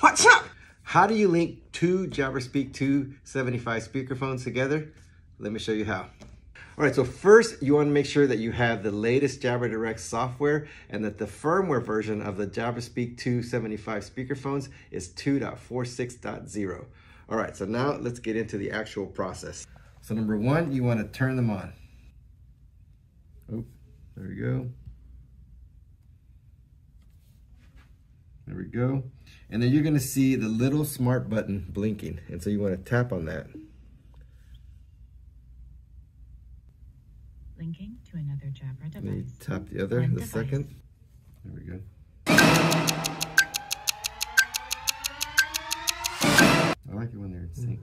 What's up? How do you link two Jabra Speak2 75 speakerphones together? Let me show you how. All right, so first you want to make sure that you have the latest Jabra Direct software and that the firmware version of the Jabra Speak2 75 speakerphones is 2.46.0. All right, so now let's get into the actual process. So number one, you want to turn them on. Oh, there we go. There we go. And then you're gonna see the little smart button blinking. And so you wanna tap on that. Linking to another Jabra device. And you tap the other, the second. There we go. I like it when they're in sync.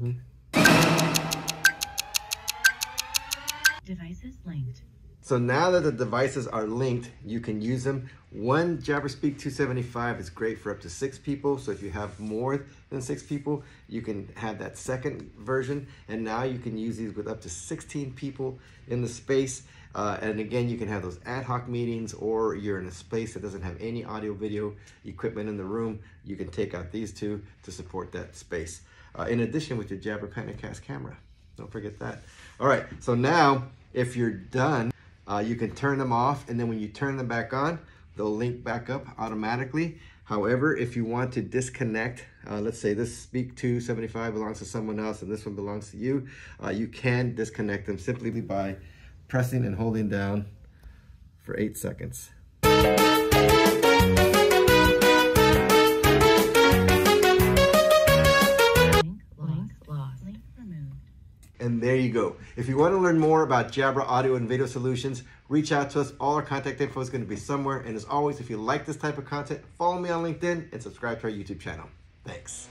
Devices linked. So now that the devices are linked, you can use them. One Jabra Speak2 75 is great for up to 6 people. So if you have more than 6 people, you can have that second version. And now you can use these with up to 16 people in the space. And again, you can have those ad hoc meetings, or you're in a space that doesn't have any audio video equipment in the room. You can take out these two to support that space. In addition, with your Jabra Panacast camera. Don't forget that. All right, so now if you're done, you can turn them off, and then when you turn them back on, they'll link back up automatically. However, if you want to disconnect, let's say this Speak2 75 belongs to someone else and this one belongs to you, you can disconnect them simply by pressing and holding down for 8 seconds. And there you go. If you want to learn more about Jabra audio and video solutions, reach out to us. All our contact info is going to be somewhere. And as always, if you like this type of content, follow me on LinkedIn and subscribe to our YouTube channel. Thanks.